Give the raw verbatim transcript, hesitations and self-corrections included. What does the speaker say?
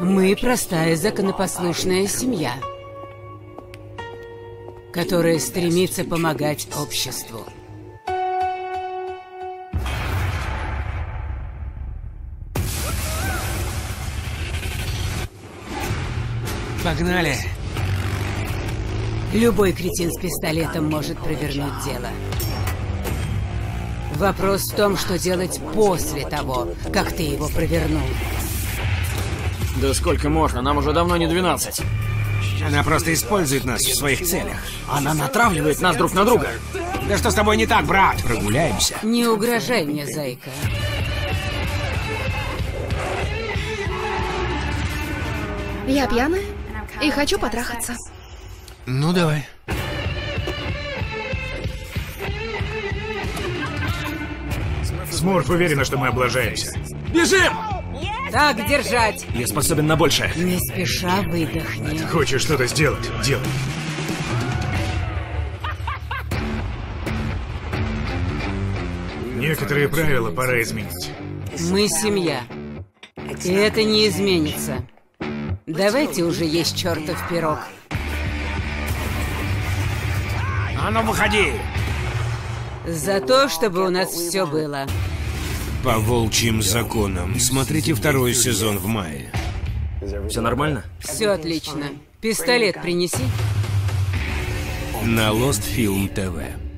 Мы простая законопослушная семья, которая стремится помогать обществу. Погнали! Любой кретин с пистолетом может провернуть дело. Вопрос в том, что делать после того, как ты его провернул. Да сколько можно? Нам уже давно не двенадцать. Она просто использует нас в своих целях. Она натравливает нас друг на друга. Да что с тобой не так, брат? Прогуляемся. Не угрожай мне, зайка. Я пьяна и хочу потрахаться. Ну, давай. Смурф уверена, что мы облажаемся. Бежим! Так держать! Я способен на большее. Не спеша выдохни. Ты хочешь что-то сделать? Делай. Некоторые правила пора изменить. Мы семья. И это не изменится. Давайте уже есть чертов пирог. А ну, выходи! За то, чтобы у нас все было. По волчьим законам. Смотрите второй сезон в мае. Все нормально? Все отлично. Пистолет принеси. На Лостфилм ТВ.